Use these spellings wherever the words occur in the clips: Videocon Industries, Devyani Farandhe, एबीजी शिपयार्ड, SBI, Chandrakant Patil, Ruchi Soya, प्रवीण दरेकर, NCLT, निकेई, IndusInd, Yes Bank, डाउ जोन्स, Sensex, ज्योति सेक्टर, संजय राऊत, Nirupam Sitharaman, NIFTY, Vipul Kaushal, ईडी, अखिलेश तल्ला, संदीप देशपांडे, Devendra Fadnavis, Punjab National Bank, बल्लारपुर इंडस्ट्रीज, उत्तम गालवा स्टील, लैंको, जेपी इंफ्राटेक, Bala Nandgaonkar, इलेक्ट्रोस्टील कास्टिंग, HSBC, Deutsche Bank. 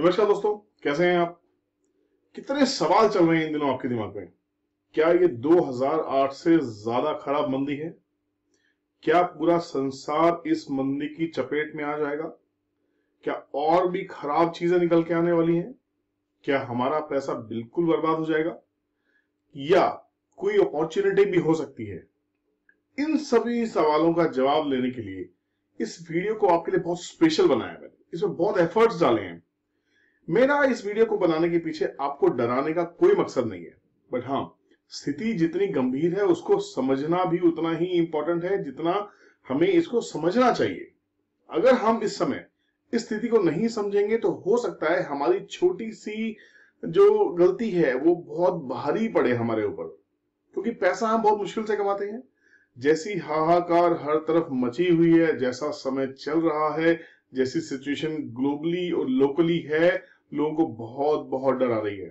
नमस्कार दोस्तों, कैसे हैं आप। कितने सवाल चल रहे हैं इन दिनों आपके दिमाग में। क्या ये 2008 से ज्यादा खराब मंदी है? क्या पूरा संसार इस मंदी की चपेट में आ जाएगा? क्या और भी खराब चीजें निकल के आने वाली हैं? क्या हमारा पैसा बिल्कुल बर्बाद हो जाएगा या कोई अपॉर्चुनिटी भी हो सकती है? इन सभी सवालों का जवाब लेने के लिए इस वीडियो को आपके लिए बहुत स्पेशल बनाया मैंने, इसमें बहुत एफर्ट्स डाले हैं। मेरा इस वीडियो को बनाने के पीछे आपको डराने का कोई मकसद नहीं है, बट हाँ, स्थिति जितनी गंभीर है उसको समझना भी उतना ही इंपॉर्टेंट है जितना हमें इसको समझना चाहिए। अगर हम इस समय इस स्थिति को नहीं समझेंगे तो हो सकता है हमारी छोटी सी जो गलती है वो बहुत भारी पड़े हमारे ऊपर, क्योंकि पैसा हम बहुत मुश्किल से कमाते हैं। जैसी हाहाकार हर तरफ मची हुई है, जैसा समय चल रहा है, जैसी सिचुएशन ग्लोबली और लोकली है, लोगों को बहुत बहुत डरा रही है।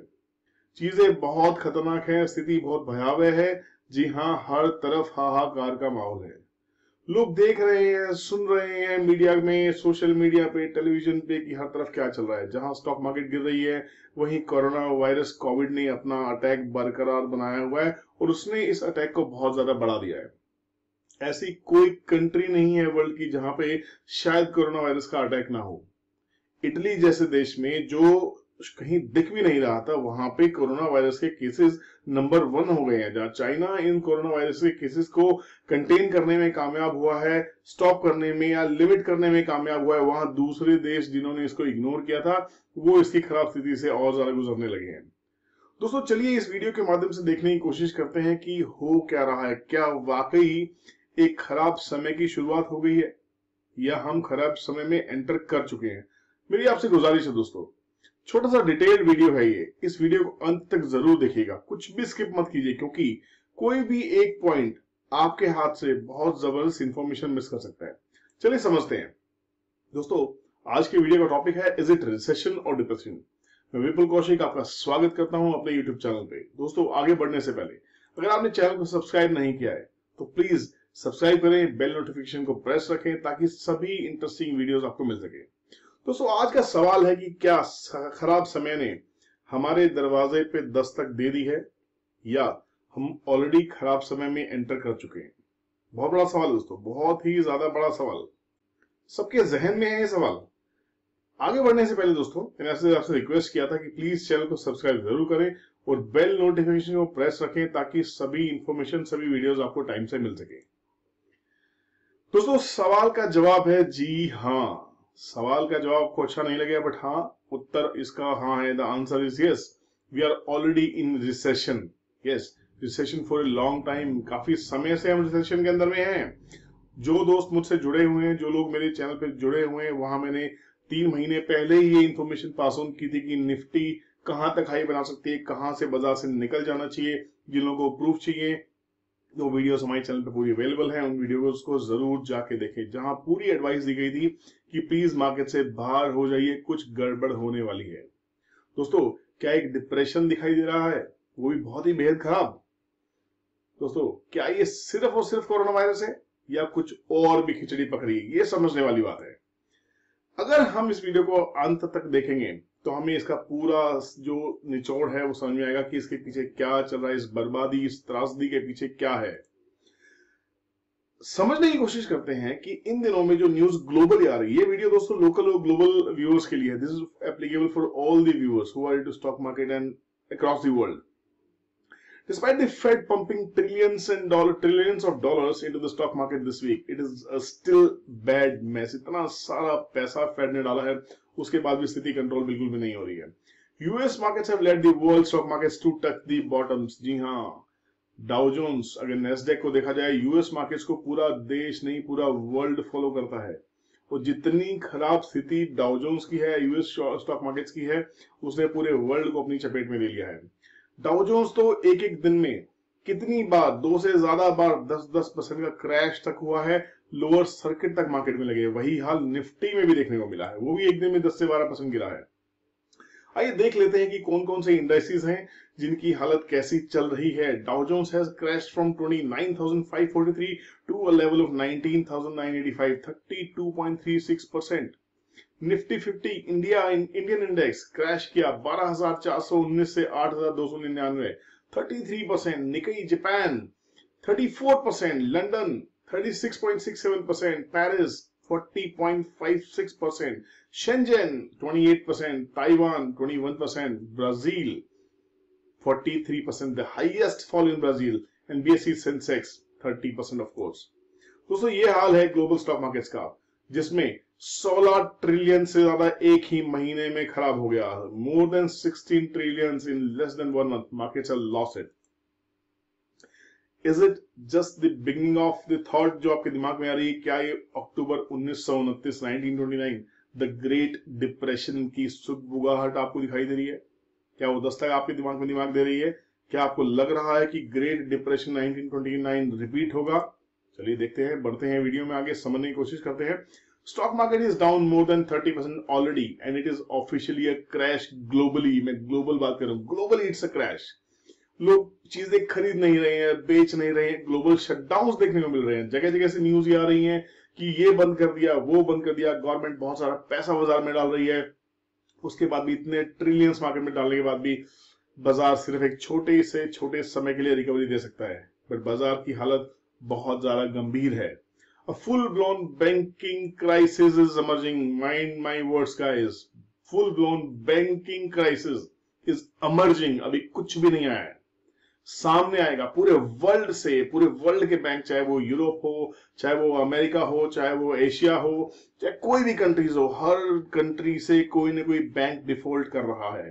चीजें बहुत खतरनाक है, स्थिति बहुत भयावह है। जी हाँ, हर तरफ हाहाकार का माहौल है। लोग देख रहे हैं, सुन रहे हैं मीडिया में, सोशल मीडिया पे, टेलीविजन पे कि हर तरफ क्या चल रहा है। जहां स्टॉक मार्केट गिर रही है, वहीं कोरोना वायरस कोविड ने अपना अटैक बरकरार बनाया हुआ है और उसने इस अटैक को बहुत ज्यादा बढ़ा दिया है। ऐसी कोई कंट्री नहीं है वर्ल्ड की जहां पे शायद कोरोना वायरस का अटैक ना हो। इटली जैसे देश में जो कहीं दिख भी नहीं रहा था, वहां पे कोरोना वायरस के केसेस नंबर 1 हो गए हैं। जहां चाइना इन कोरोना वायरस के केसेस को कंटेन करने में कामयाब हुआ है, स्टॉप करने में या लिमिट करने में कामयाब हुआ है, वहां दूसरे देश जिन्होंने इसको इग्नोर किया था वो इसकी खराब स्थिति से और ज्यादा गुजरने लगे हैं। दोस्तों, चलिए इस वीडियो के माध्यम से देखने की कोशिश करते हैं कि हो क्या रहा है। क्या वाकई एक खराब समय की शुरुआत हो गई है या हम खराब समय में एंटर कर चुके हैं? मेरी आपसे गुजारिश है दोस्तों, छोटा सा डिटेल वीडियो है ये, इस वीडियो को अंत तक जरूर देखिएगा, कुछ भी स्किप मत कीजिए, क्योंकि कोई भी एक पॉइंट आपके हाथ से बहुत जबरदस्त इंफॉर्मेशन मिस कर सकता है। चलिए समझते हैं। दोस्तों, आज के वीडियो का टॉपिक है इज इट रिसेशन और डिप्रेशन। मैं विपुल कौशिक आपका स्वागत करता हूं अपने यूट्यूब चैनल पे। दोस्तों, आगे बढ़ने से पहले अगर आपने चैनल को सब्सक्राइब नहीं किया है तो प्लीज सब्सक्राइब करें, बेल नोटिफिकेशन को प्रेस रखें ताकि सभी इंटरेस्टिंग वीडियोस आपको मिल सके। दोस्तों, आज का सवाल है कि क्या खराब समय ने हमारे दरवाजे पे दस्तक दे दी है या हम ऑलरेडी खराब समय में एंटर कर चुके हैं? बहुत बड़ा सवाल दोस्तों, बहुत ही ज्यादा बड़ा सवाल, सबके जहन में है ये सवाल। आगे बढ़ने से पहले दोस्तों, मैंने आपसे रिक्वेस्ट किया था कि प्लीज चैनल को सब्सक्राइब जरूर करें और बेल नोटिफिकेशन को प्रेस रखें ताकि सभी इंफॉर्मेशन, सभी वीडियोज आपको टाइम से मिल सके। दोस्तों, सवाल का जवाब है जी हाँ। सवाल का जवाब आपको अच्छा नहीं लगेगा, बट हाँ, उत्तर इसका हाँ है। The answer is yes, we are already in recession. Yes, recession for a long time, काफी समय से हम रिसेशन के अंदर में हैं। जो दोस्त मुझसे जुड़े हुए हैं, जो लोग मेरे चैनल पे जुड़े हुए हैं, वहां मैंने 3 महीने पहले ही ये इन्फॉर्मेशन पास ऑन की थी कि निफ्टी कहाँ तक हाई बना सकती है, कहाँ से बाजार से निकल जाना चाहिए। जिन लोगों को प्रूफ चाहिए, 2 वीडियोस हमारे चैनल पे पूरी अवेलेबल हैं, उन वीडियोस को जरूर जाके देखें जहां पूरी एडवाइस दी गई थी कि प्लीज मार्केट से बाहर हो जाइए, कुछ गड़बड़ होने वाली है। दोस्तों, क्या एक डिप्रेशन दिखाई दे रहा है, वो भी बहुत ही बेहद खराब? दोस्तों, क्या ये सिर्फ और सिर्फ कोरोना वायरस है या कुछ और भी खिचड़ी पकड़ी, ये समझने वाली बात है। अगर हम इस वीडियो को अंत तक देखेंगे तो हमें इसका पूरा जो निचोड़ है वो समझ में आएगा कि इसके पीछे क्या चल रहा है, इस बर्बादी, इस त्रासदी के पीछे क्या है। समझने की कोशिश करते हैं कि इन दिनों में जो न्यूज ग्लोबली आ रही है, ये वीडियो दोस्तों लोकल और ग्लोबल व्यूअर्स के लिए है। This is applicable for all the viewers who are into stock market and across the world. Despite the Fed pumping trillions of dollars into the stock market this week, it is a still bad mess. इतना सारा पैसा fade ने डाला है, उसके बाद भी स्थिति कंट्रोल बिल्कुल भी नहीं हो रही है। US markets have led the world stock markets to touch the bottoms. जी हाँ, डाउ जोन्स, अगर नेस्डेक को देखा जाए, US markets को पूरा देश नहीं पूरा वर्ल्ड फॉलो करता है। और जितनी खराब स्थिति डाउ जोन्स की है, US स्टॉक मार्केट्स की है, उसने पूरे वर्ल्ड को अपनी चपेट में ले लिया है। डाउ जोन्स तो एक एक दिन में कितनी बार, 2 से ज्यादा बार 10% का क्रैश तक हुआ है, लोअर सर्किट तक मार्केट में लगे। वही हाल निफ्टी में भी देखने को मिला है, वो भी एक दिन में 10 से 12% गिरा है। आइए देख लेते हैं कि कौन कौन से इंडेक्सेस हैं जिनकी हालत कैसी चल रही है। डाउ जोन्स has crashed from 29,543 to a level of 19,985, 32.36%। Nifty 50 Indian index crash किया 12,419 से 8,299, 33%। निकेई Japan 34%, London 36.67%, Paris 40.56%, Shenzhen 28%, Taiwan 21%, Brazil 43%, the highest fall in Brazil, and BSE Sensex 30% of course। दोस्तों ये हाल है ग्लोबल स्टॉक मार्केट्स का, जिसमें 16 trillion से ज्यादा एक ही महीने में खराब हो गया। More than 16 trillion in less than 1 month, markets are lossed. Is it just the beginning of the thought जो आपके दिमाग में आ रही है? क्या ये अक्टूबर 1929 1929 द ग्रेट डिप्रेशन की सुगबुगाहट आपको दिखाई दे रही है? क्या वो दस्तक आपके दिमाग में दे रही है? क्या आपको लग रहा है कि ग्रेट डिप्रेशन 1929 रिपीट होगा? चलिए देखते हैं, बढ़ते हैं वीडियो में आगे, समझने की कोशिश करते हैं। Stock market is down more than 30% already and it is officially a crash globally. मैं ग्लोबल बात कर रहा हूं, ग्लोबली इट्स अ क्रैश। लोग चीजें खरीद नहीं रहे हैं, बेच नहीं रहे हैं, ग्लोबल शटडाउन देखने को मिल रहे हैं। जगह जगह से न्यूज आ रही है कि ये बंद कर दिया, वो बंद कर दिया, गवर्नमेंट बहुत सारा पैसा बाजार में डाल रही है। उसके बाद भी इतने ट्रिलियंस मार्केट में डालने के बाद भी बाजार सिर्फ एक छोटे से छोटे समय के लिए रिकवरी दे सकता है, बट बाजार की हालत बहुत ज्यादा गंभीर है। A full blown banking crisis is emerging. Mind my words guys, full blown banking crisis is emerging. अभी कुछ भी नहीं आया है, सामने आएगा पूरे वर्ल्ड से। पूरे वर्ल्ड के बैंक, चाहे वो यूरोप हो, चाहे वो अमेरिका हो, चाहे वो एशिया हो, चाहे कोई भी कंट्रीज हो, हर कंट्री से कोई ना कोई बैंक डिफॉल्ट कर रहा है।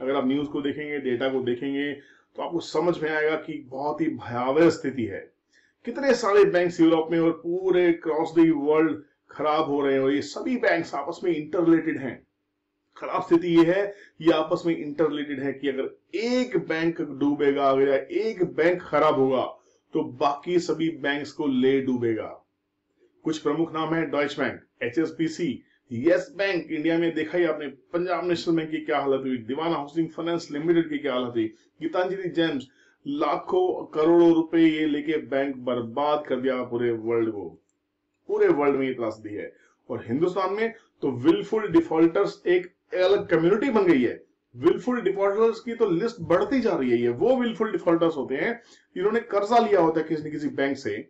अगर आप न्यूज को देखेंगे, डेटा को देखेंगे, तो आपको समझ में आएगा कि बहुत ही भयावह स्थिति है। कितने सारे बैंक यूरोप में और पूरे क्रॉस द वर्ल्ड खराब हो रहे हैं, और ये सभी बैंक आपस में इंटर रिलेटेड है। खराब स्थिति यह है कि आपस में इंटर रिलेटेड है कि अगर एक बैंक डूबेगा, अगर एक बैंक खराब होगा, तो बाकी सभी बैंक्स को ले डूबेगा। कुछ प्रमुख नाम है Deutsche Bank, HSBC, Yes bank. India में देखा ही आपने पंजाब नेशनल बैंक की क्या हालत हुई, दीवान हाउसिंग फाइनेंस लिमिटेड की क्या हालत हुई, गीतांजलि गेम्स। लाखों करोड़ों रुपए ये लेके बैंक बर्बाद कर दिया पूरे वर्ल्ड को। पूरे वर्ल्ड में ये त्रासदी है। और हिंदुस्तान में तो विलफुल डिफॉल्टर्स एक अलग कम्युनिटी बन गई है। विलफुल डिफॉल्टर्स की तो लिस्ट बढ़ती जा रही है। ये वो विलफुल डिफॉल्टर्स होते हैं जिन्होंने कर्जा लिया होता है किसी न किसी बैंक से,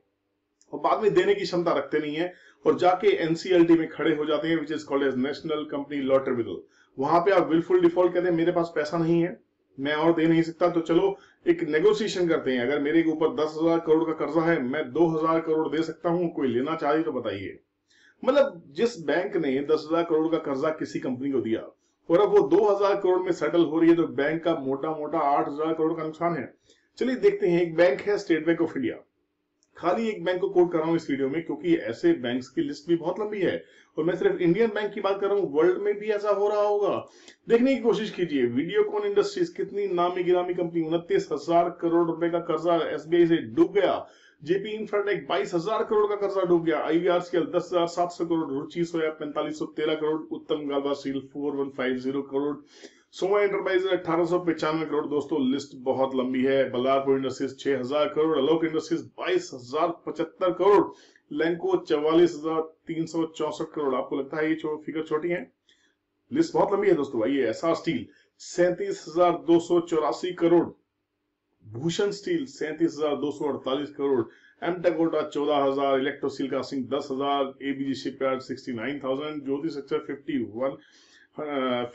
और बाद में देने की क्षमता रखते नहीं है, और जाके NCLT में खड़े हो जाते हैं, which is called as national company law tribunal. वहां पे आप विलफुल डिफॉल्ट कहते हैं, मेरे पास पैसा नहीं है, मैं और दे नहीं सकता, तो चलो एक नेगोशिएशन करते हैं। अगर मेरे ऊपर 10,000 करोड़ का कर्जा है, मैं 2,000 करोड़ दे सकता हूं, कोई लेना चाहे तो बताइए। मतलब जिस बैंक ने 10,000 करोड़ का कर्जा किसी कंपनी को दिया, और अब वो 2,000 करोड़ में सेटल हो रही है, तो बैंक का मोटा मोटा 8,000 करोड़ का नुकसान है। चलिए देखते हैं, एक बैंक है स्टेट बैंक ऑफ इंडिया। खाली एक बैंक को कोट कर रहा हूं इस वीडियो में, क्योंकि ऐसे बैंक्स की लिस्ट भी बहुत लंबी है, और मैं सिर्फ इंडियन बैंक की बात कर रहा हूं, वर्ल्ड में भी ऐसा हो रहा होगा। देखने की कोशिश कीजिए, वीडियोकॉन इंडस्ट्रीज, कितनी नामी गिरामी कंपनी, 29,000 करोड़ रुपए का कर्जा SBI से डूब गया। जेपी इंफ्राटेक 22,000 करोड़ का कर्जा डूब गया। IVRCL 10,700 करोड़, रुचि सोया 4,513 करोड़, उत्तम गालवा स्टील 4,150 करोड़, सोमा एंटरप्राइज 1,895 करोड़। दोस्तों लिस्ट बहुत लंबी है। बल्लारपुर इंडस्ट्रीज 6,000 crore, Alok industries 22,075 crore, लैंको 44,364 crore. आपको लगता है ये फिगर छोटी है? लिस्ट बहुत लंबी है दोस्तों। आइए, Essar steel 37,284 crore, Bhushan steel 37,248 crore, Amtek Auto 14,000, इलेक्ट्रोस्टील कास्टिंग 10,000, एबीजी शिपयार्ड 69,000, ज्योति सेक्टर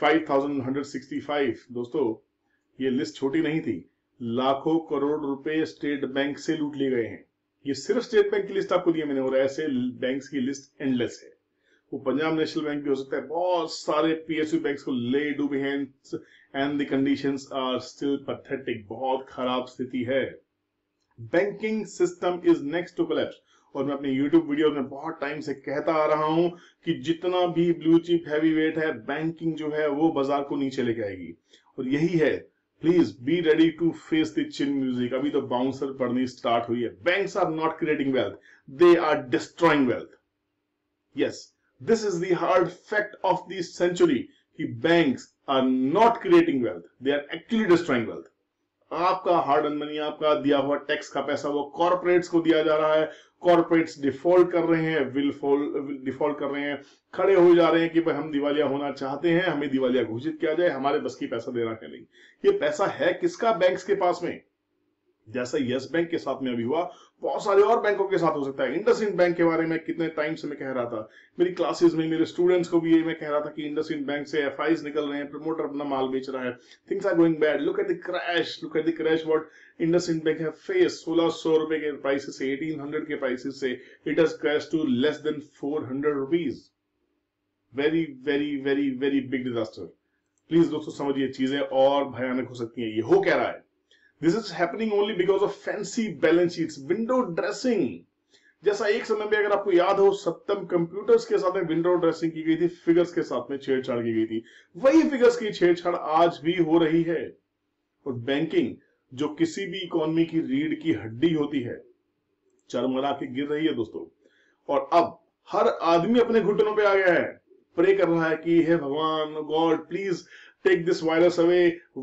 51,165। दोस्तों ये लिस्ट छोटी नहीं थी। लाखों करोड़ रुपए स्टेट बैंक से लूट लिए गए हैं। ये सिर्फ स्टेट बैंक की लिस्ट आपको दी है मैंने, और ऐसे बैंक की लिस्ट एंडलेस है। वो पंजाब नेशनल बैंक भी हो सकता है। बहुत सारे PSU बैंक्स को ले डूबे हैं, and the conditions are still pathetic. बहुत खराब स्थिति है। Banking system is next to collapse. और मैं अपने YouTube वीडियो में बहुत टाइम से कहता आ रहा हूं कि जितना भी ब्लू चिप हैवी वेट है, बैंकिंग जो है वो बाजार को नीचे लेके आएगी, और यही है। Please be ready to face the chin music. अभी तो बाउंसर पड़नी स्टार्ट हुई है। Banks are not creating wealth, they are destroying wealth. Yes, this is the hard fact of the century कि banks are not creating wealth, they are actually destroying wealth। आपका hard earn money, आपका दिया हुआ tax का पैसा वो corporates को दिया जा रहा है। कॉर्पोरेट्स डिफॉल्ट कर रहे हैं, डिफॉल्ट कर रहे हैं, खड़े हो जा रहे हैं कि भाई हम दिवालिया होना चाहते हैं, हमें दिवालिया घोषित किया जाए, हमारे बस की पैसा देना है नहीं। ये पैसा है किसका? बैंक्स के पास में, जैसा यस बैंक के साथ में अभी हुआ, बहुत सारे और बैंकों के साथ हो सकता है। IndusInd बैंक के बारे में कितने टाइम से मैं कह रहा था, मेरी क्लासेस में मेरे स्टूडेंट्स को भी ये मैं कह रहा था कि IndusInd बैंक से FIIs निकल रहे हैं, प्रमोटर अपना माल बेच रहा है, things are going bad, look at the crash, look at the crash what IndusInd bank है फेस। 1600 रुपए के प्राइसेस से, 1800 के प्राइसेस से it has crash to less than 400 rupees. Very very very very big disaster. Please दोस्तों समझिए, चीजें और भयानक हो सकती है। ये हो क्या रहा है? This is happening only because of fancy balance sheets, window dressing. जैसा एक समय में, अगर आपको याद हो, सप्तम कंप्यूटर्स के साथ में विंडो ड्रेसिंग की गई थी, फिगर्स के साथ में छेड़छाड़ की गई थी, वही फिगर्स की छेड़छाड़ आज भी हो रही है। और बैंकिंग, जो किसी भी इकोनॉमी की रीढ़ की हड्डी होती है, चरमरा के गिर रही है दोस्तों। और अब हर आदमी अपने घुटनों पे आ गया है, प्रे कर रहा है कि हे भगवान, God please take this virus away.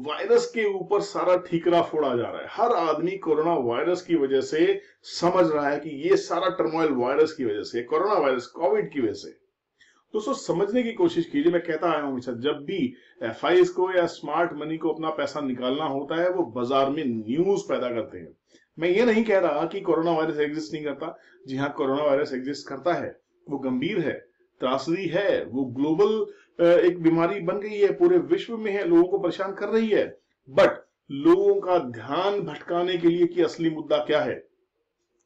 Virus के ऊपर सारा ठीकरा फोड़ा जा रहा है। हर आदमी कोरोना वायरस की वजह से समझ रहा है कि ये सारा टर्मोइल वायरस की वजह से, कोरोना वायरस, कोविड की वजह से। दोस्तों समझने की कोशिश कीजिए, मैं कहता आया हूं हमेशा, जब भी FIIs को या स्मार्ट मनी को अपना पैसा निकालना होता है, वो बाजार में न्यूज पैदा करते हैं। मैं ये नहीं कह रहा कि कोरोना वायरस एग्जिस्ट नहीं करता। जी हाँ, कोरोना वायरस एग्जिस्ट करता है, वो गंभीर है, त्रासदी है, वो ग्लोबल एक बीमारी बन गई है, पूरे विश्व में है, लोगों को परेशान कर रही है। बट लोगों का ध्यान भटकाने के लिए कि असली मुद्दा क्या है,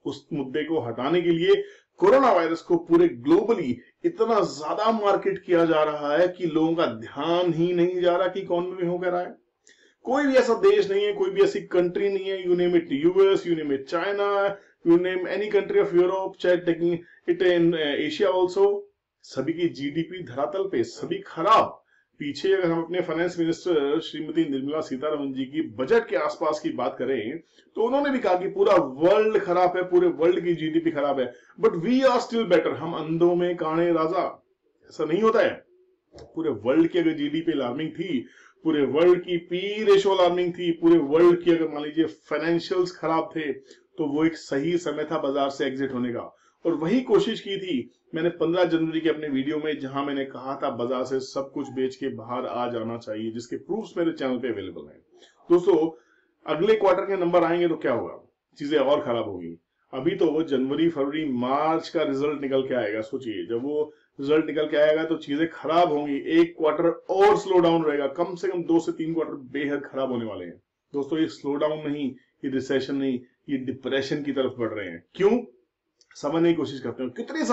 उस मुद्दे को हटाने के लिए कोरोना वायरस को पूरे ग्लोबली इतना ज्यादा मार्केट किया जा रहा है कि लोगों का ध्यान ही नहीं जा रहा कि इकोनॉमी में हो क्या रहा है। कोई भी ऐसा देश नहीं है, कोई भी ऐसी कंट्री नहीं है, you name it US, you name it China, you name any country of Europe, चाहे taking it in Asia also, सभी की GDP धरातल पे, सभी खराब। पीछे अगर हम अपने फाइनेंस मिनिस्टर श्रीमती निर्मला सीतारमण जी की बजट के आसपास की बात करें तो उन्होंने भी कहा कि पूरा वर्ल्ड खराब है, पूरे वर्ल्ड की GDP खराब है, but we are still better. हम अंधों में काणे राजा, ऐसा नहीं होता है। पूरे वर्ल्ड की अगर GDP अलार्मिंग थी, पूरे वर्ल्ड की पी रेशो अलार्मिंग थी, पूरे वर्ल्ड की अगर मान लीजिए फाइनेंशियल्स खराब थे, तो वो एक सही समय था बाजार से एग्जिट होने का। और वही कोशिश की थी मैंने 15 जनवरी के अपने वीडियो में, जहां मैंने कहा था बाजार से सब कुछ बेच के बाहर आ जाना चाहिए, जिसके प्रूफ्स मेरे चैनल पे अवेलेबल हैं। दोस्तों अगले क्वार्टर के नंबर आएंगे तो क्या होगा? चीजें और खराब होगी। अभी तो वो जनवरी, फरवरी, मार्च का रिजल्ट निकल के आएगा। सोचिए, जब वो रिजल्ट निकल के आएगा तो चीजें खराब होंगी। एक क्वार्टर और स्लो डाउन रहेगा, कम से कम 2 से 3 क्वार्टर बेहद खराब होने वाले हैं। दोस्तों ये स्लो डाउन नहीं, ये रिसेशन नहीं, ये डिप्रेशन की तरफ बढ़ रहे हैं। क्यों? समझने की कोशिश करते हैं। कितनी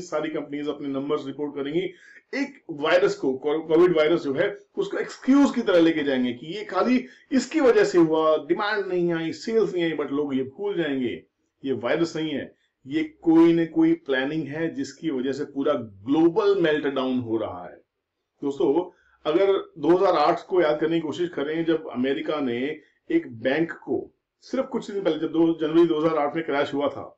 सारी कंपनीज अपने नंबर्स रिपोर्ट करेंगी। एक वायरस को, कोविड वायरस जो है, उसको एक्सक्यूज की तरह लेके जाएंगे कि ये खाली इसकी वजह से हुआ, डिमांड नहीं आई, सेल्स नहीं आई। बट लोग ये भूल जाएंगे, ये वायरस नहीं है, ये कोई ना कोई प्लानिंग है जिसकी वजह से पूरा ग्लोबल मेल्टडाउन हो रहा है। दोस्तों अगर 2008 को याद करने की कोशिश करें, जब अमेरिका ने एक बैंक को सिर्फ कुछ दिन पहले, जब 2 जनवरी 2008 में क्रैश हुआ था,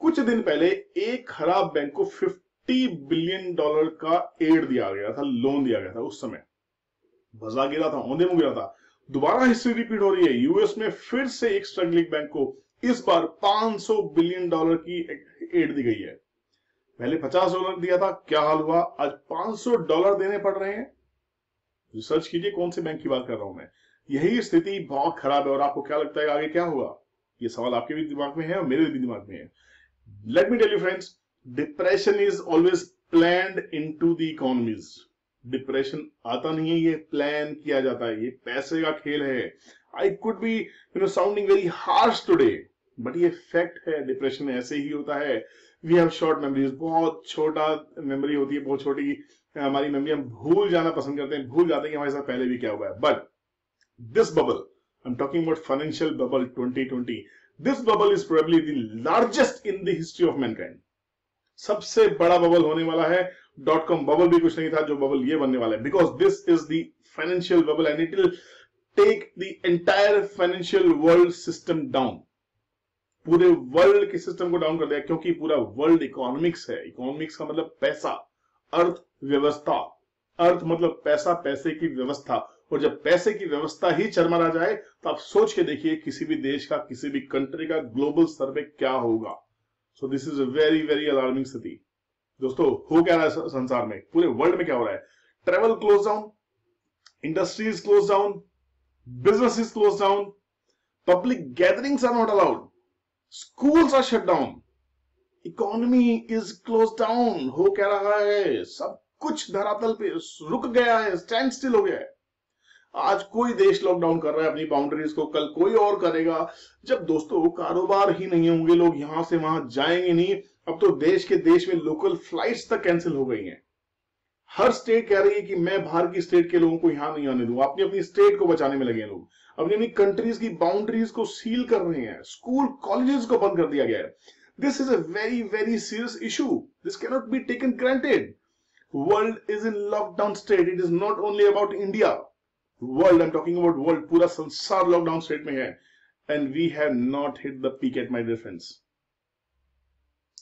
कुछ दिन पहले एक खराब बैंक को $50 बिलियन का एड दिया गया था, लोन दिया गया था। उस समय बाजार गिरा था, औंधे मुंह गिरा था। दोबारा हिस्ट्री रिपीट हो रही है। यूएस में फिर से एक स्ट्रगलिंग बैंक को इस बार $500 बिलियन की एड दी गई है। पहले $50 दिया था, क्या हाल हुआ, आज $500 देने पड़ रहे हैं। रिसर्च कीजिए कौन से बैंक की बात कर रहा हूं मैं। यही स्थिति बहुत खराब है। और आपको क्या लगता है आगे क्या हुआ? ये सवाल आपके भी दिमाग में है और मेरे भी दिमाग में है। Let me tell you friends, depression is always planned into the economies. Depression आता नहीं है, ये प्लान किया जाता है, ये पैसे का खेल है। I could be sounding very harsh today, but ये fact है। Depression ऐसे ही होता है। We have short memories, बहुत छोटा memory होती है, बहुत छोटी हमारी memory। हम भूल जाना पसंद करते हैं, भूल जाते हैं कि हमारे साथ पहले भी क्या हुआ है। But this bubble, I'm talking about financial bubble 2020. This bubble is probably the largest in the history of mankind. सबसे बड़ा बबल होने वाला है। .com बबल भी कुछ नहीं था, जो बबल ये बनने वाला है। Because this is the financial bubble and it will take the entire financial world system down. पूरे वर्ल्ड के सिस्टम को डाउन कर देगा, क्योंकि पूरा वर्ल्ड इकोनॉमिक्स है। इकोनॉमिक्स का मतलब पैसा, अर्थव्यवस्था। अर्थ मतलब पैसा, पैसे की व्यवस्था। और जब पैसे की व्यवस्था ही चरमरा जाए तो आप सोच के देखिए किसी भी देश का, किसी भी कंट्री का ग्लोबल स्तर पे क्या होगा। So this is a very very alarming स्थिति। दोस्तों, हो क्या रहा है संसार में, पूरे वर्ल्ड में क्या हो रहा है? Travel close down, industries close down, businesses close down, public gatherings are not allowed, schools are shut down, economy is close down. हो क्या रहा है? सब कुछ धरातल पे रुक गया है, स्टैंड स्टिल हो गया है। आज कोई देश लॉकडाउन कर रहा है अपनी बाउंड्रीज को, कल कोई और करेगा। जब दोस्तों कारोबार ही नहीं होंगे, लोग यहां से वहां जाएंगे नहीं। अब तो देश के देश में लोकल फ्लाइट्स तक कैंसिल हो गई हैं। हर स्टेट कह रही है कि मैं बाहर की स्टेट के लोगों को यहां नहीं आने दूंगा। अपनी अपनी स्टेट को बचाने में लगे हैं लोग, अपनी अपनी कंट्रीज की बाउंड्रीज को सील कर रहे हैं, स्कूल कॉलेजेस को बंद कर दिया गया है। This is a very very serious issue, this can not be taken granted. World is in lockdown state, it is not only about India. World, I am talking about world, पूरा संसार lockdown state में है and we have not hit the peak at my dear friends.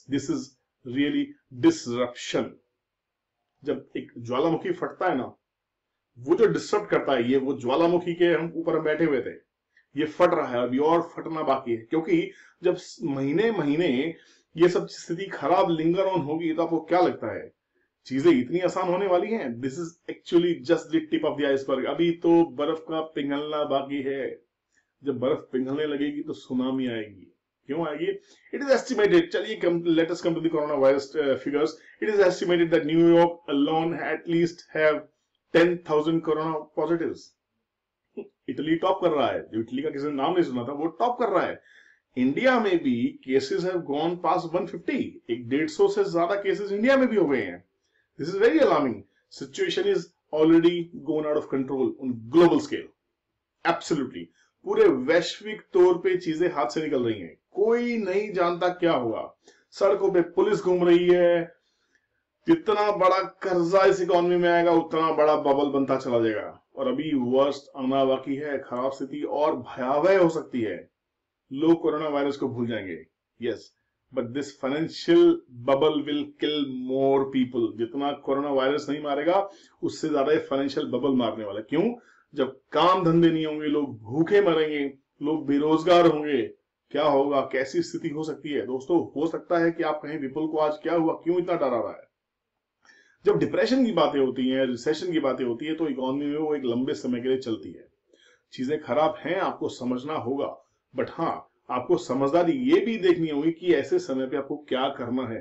This is really disruption. जब एक ज्वालामुखी फटता है ना, वो जो डिस्टर्ब करता है, ये वो ज्वालामुखी के हम ऊपर बैठे हुए थे, ये फट रहा है, अभी और फटना बाकी है। क्योंकि जब महीने महीने ये सब स्थिति खराब लिंगर ऑन होगी तो आपको क्या लगता है चीजें इतनी आसान होने वाली हैं? This is actually just the tip of the iceberg. अभी तो बर्फ का पिघलना बाकी है। जब बर्फ पिघलने लगेगी तो सुनामी आएगी। क्यों आएगी? इट इज एस्टिमेटेड, चलिए let us come to the corona virus figures. It is estimated that New York alone at least have 10,000 corona positives. Italy top कर रहा है, जो इटली का किसी ने नाम नहीं सुना था वो टॉप कर रहा है। इंडिया में भी केसेस हैव गॉन पास 150, 150 से ज्यादा केसेस इंडिया में भी हो गए हैं। This is very alarming. Situation is already gone out of control on global scale. Absolutely. पूरे वैश्विक तौर पे चीजें हाथ से निकल रही हैं। कोई नहीं जानता क्या होगा। सड़कों पे पुलिस घूम रही है। जितना बड़ा कर्जा इस इकोनॉमी में आएगा उतना बड़ा बबल बनता चला जाएगा। और अभी वर्स्ट आना बाकी है, खराब स्थिति और भयावह हो सकती है। लोग कोरोना वायरस को भूल जाएंगे, yes. But this financial bubble will kill more people. जितना कोरोना वायरस नहीं मारेगा उससे ज्यादा ये फाइनेंशियल बबल मारने वाला है। क्यों? जब काम धंधे नहीं होंगे, लोग भूखे मरेंगे, लोग बेरोजगार होंगे, क्या होगा, कैसी स्थिति हो सकती है? दोस्तों, हो सकता है कि आप कहें विपुल को आज क्या हुआ, क्यों इतना डरा रहा है? जब डिप्रेशन की बातें होती है, रिसेशन की बातें होती है, तो इकोनॉमी में वो एक लंबे समय के लिए चलती है। चीजें खराब हैं, आपको समझना होगा, बट हाँ, आपको समझदारी ये भी देखनी होगी कि ऐसे समय पे आपको क्या करना है।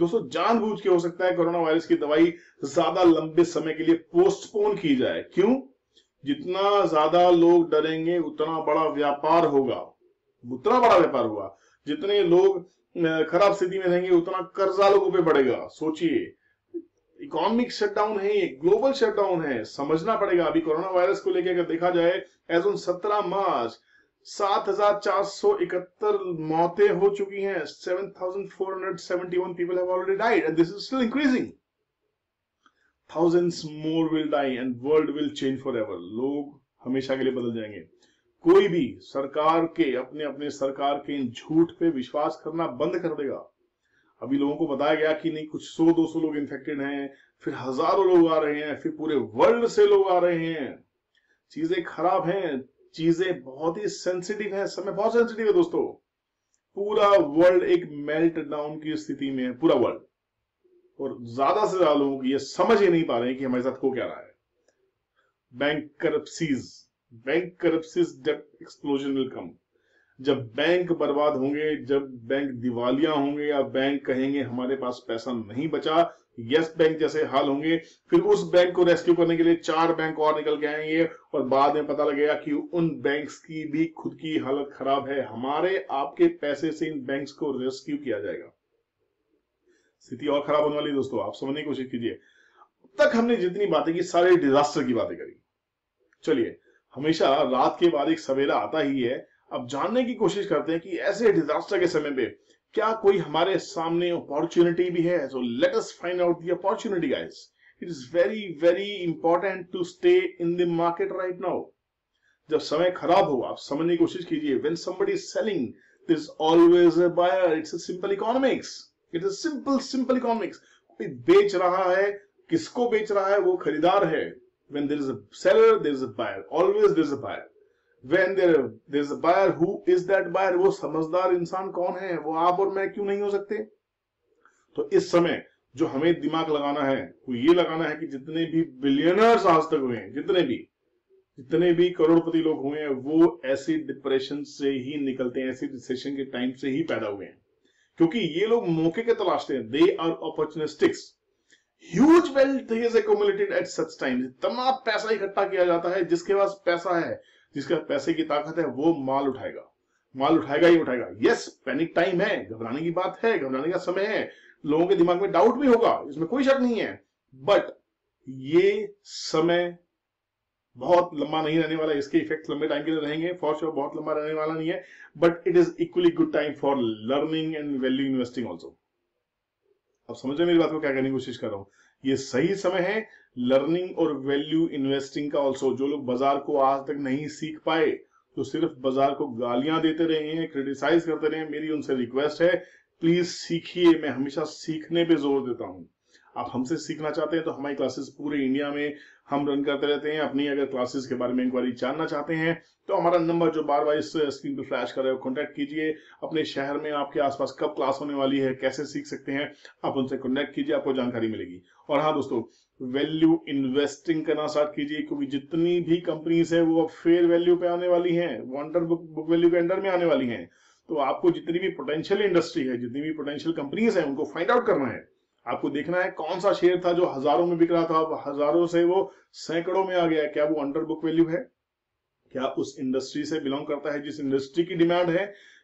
दोस्तों, जानबूझ के हो सकता है कोरोना वायरस की दवाई ज्यादा लंबे समय के लिए पोस्टपोन की जाए। क्यों? जितना ज्यादा लोग डरेंगे उतना बड़ा व्यापार होगा, उतना बड़ा व्यापार होगा। जितने लोग खराब स्थिति में रहेंगे उतना कर्जा लोगों पे बढ़ेगा। सोचिए, इकोनॉमिक शटडाउन है, ये ग्लोबल शटडाउन है, समझना पड़ेगा। अभी कोरोना वायरस को लेकर अगर देखा जाए, एज ऑन 17 मार्च 7,471 मौतें हो चुकी हैं, 7,471 people have already died and this is still increasing. Thousands more will die and world will change forever. लोग हमेशा के लिए बदल जाएंगे। कोई भी सरकार के अपने सरकार के इन झूठ पे विश्वास करना बंद कर देगा। अभी लोगों को बताया गया कि नहीं, कुछ 100-200 लोग इन्फेक्टेड हैं, फिर हजारों लोग आ रहे हैं, फिर पूरे वर्ल्ड से लोग आ रहे हैं। चीजें खराब हैं, चीजें बहुत ही सेंसिटिव है, समय बहुत सेंसिटिव है। दोस्तों, पूरा वर्ल्ड एक मेल्ट डाउन की स्थिति में है, पूरा वर्ल्ड, और ज्यादा से ज्यादा लोग ये समझ ही नहीं पा रहे हैं कि हमारे साथ हो क्या रहा है। Bank करप्सीज debt explosion will come. जब बैंक बर्बाद होंगे, जब बैंक दिवालिया होंगे, या बैंक कहेंगे हमारे पास पैसा नहीं बचा, यस बैंक जैसे हाल होंगे, फिर उस बैंक को रेस्क्यू करने के लिए 4 बैंक और निकल के आएंगे और बाद में पता लगेगा कि उन बैंक्स की भी खुद की हालत खराब है। हमारे आपके पैसे से इन बैंक्स को रेस्क्यू किया जाएगा। स्थिति और खराब होने वाली है दोस्तों, आप समझने की कोशिश कीजिए। अब तक हमने जितनी बातें की, सारे डिजास्टर की बातें करी। चलिए, हमेशा रात के बाद एक सवेरा आता ही है। अब जानने की कोशिश करते हैं कि ऐसे डिजास्टर के समय पे क्या कोई हमारे सामने अपॉर्चुनिटी भी है। So let us find out the opportunity guys. It is very very important to stay in the market right now. जब समय खराब हो, आप समझने की कोशिश कीजिए। When somebody is selling there is always a buyer. It's a simple economics, it is simple economics. कोई बेच रहा है, किसको बेच रहा है? वो खरीदार है। When there is a seller, there is a buyer. Always there is a buyer. When there is a buyer, who is that buyer? वो समझदार इंसान कौन है? वो आप और मैं क्यों नहीं हो सकते? तो इस समय जो हमें दिमाग लगाना है वो ये लगाना है कि जितने भी बिलियनर्स आज तक हुए हैं, जितने भी करोड़पति लोग हुए हैं, वो ऐसी डिप्रेशन से ही निकलते हैं, ऐसी रिसेशन के टाइम से ही पैदा हुए हैं, क्योंकि ये लोग मौके के तलाशते हैं. They are opportunistics. Huge wealth is accumulated at such time. तमाम पैसा इकट्ठा किया जाता है. जिसके पास पैसा है, जिसका पैसे की ताकत है, वो माल उठाएगा. ही उठाएगा. यस, पैनिक टाइम है, घबराने की बात है, घबराने का समय है. लोगों के दिमाग में डाउट भी होगा, इसमें कोई शक नहीं है. बट ये समय बहुत लंबा नहीं रहने वाला. इसके इफेक्ट लंबे टाइम के लिए रहेंगे फॉर श्योर. बहुत लंबा रहने वाला नहीं है. But it is equally good time for learning and value investing also. अब समझ रहे मेरी बात को क्या करने की कोशिश कर रहा हूं. ये सही समय है लर्निंग और वैल्यू इन्वेस्टिंग का ऑल्सो. जो लोग बाजार को आज तक नहीं सीख पाए, जो सिर्फ बाजार को गालियां देते रहे हैं, क्रिटिसाइज करते रहे हैं, मेरी उनसे रिक्वेस्ट है, प्लीज सीखिए. मैं हमेशा सीखने पे जोर देता हूं. आप हमसे सीखना चाहते हैं तो हमारी क्लासेस पूरे इंडिया में हम रन करते रहते हैं. अपनी अगर क्लासेस के बारे में इंक्वायरी जानना चाहते हैं तो हमारा नंबर जो बार बार इस स्क्रीन पर फ्लैश कर रहे हो, कॉन्टैक्ट कीजिए. अपने शहर में आपके आसपास कब क्लास होने वाली है, कैसे सीख सकते हैं, आप उनसे कॉन्टैक्ट कीजिए, आपको जानकारी मिलेगी. और हाँ दोस्तों, वैल्यू इन्वेस्टिंग करना स्टार्ट कीजिए, क्योंकि जितनी भी कंपनीज है वो अब फेयर वैल्यू पे आने वाली है, वंडर बुक वैल्यू के अंडर में आने वाली है. तो आपको जितनी भी पोटेंशियल इंडस्ट्री है, जितनी भी पोटेंशियल कंपनीज है, उनको फाइंड आउट करना है. आपको देखना है कौन सा शेयर था जो हजारों में बिक रहा था, अब हजारों से वो सैकड़ों में आ गया. क्या वो अंडर बुक वैल्यू है? क्या उस इंडस्ट्री से बिलोंग करता है जिस इंडस्ट्री की डिमांड है,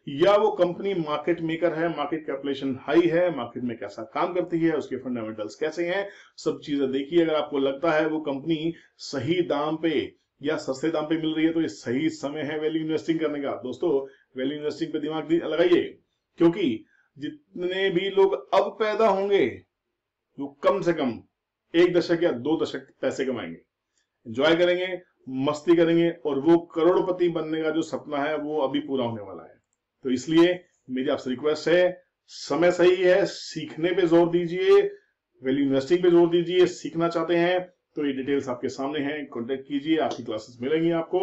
या वो कंपनी मार्केट मेकर है, मार्केट कैपिटलाइजेशन हाई है, मार्केट में कैसा काम करती है, उसके फंडामेंटल्स कैसे हैं, सब चीजें देखिए. अगर आपको लगता है वो कंपनी सही दाम पे या सस्ते दाम पे मिल रही है, तो ये सही समय है वैल्यू इन्वेस्टिंग करने का. दोस्तों, वैल्यू इन्वेस्टिंग पे दिमाग लगाइए, क्योंकि जितने भी लोग अब पैदा होंगे वो कम से कम एक दशक या दो दशक पैसे कमाएंगे, एंजॉय करेंगे, मस्ती करेंगे, और वो करोड़पति बनने का जो सपना है वो अभी पूरा होने वाला है. तो इसलिए मेरी आपसे रिक्वेस्ट है, समय सही है, सीखने पे जोर दीजिए, वैल्यू इन्वेस्टिंग पे जोर दीजिए. सीखना चाहते हैं तो ये डिटेल्स आपके सामने हैं, कॉन्टेक्ट कीजिए, आपकी क्लासेस मिलेंगी आपको.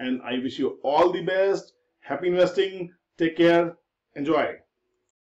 And I wish you all the best. Happy investing, take care, enjoy.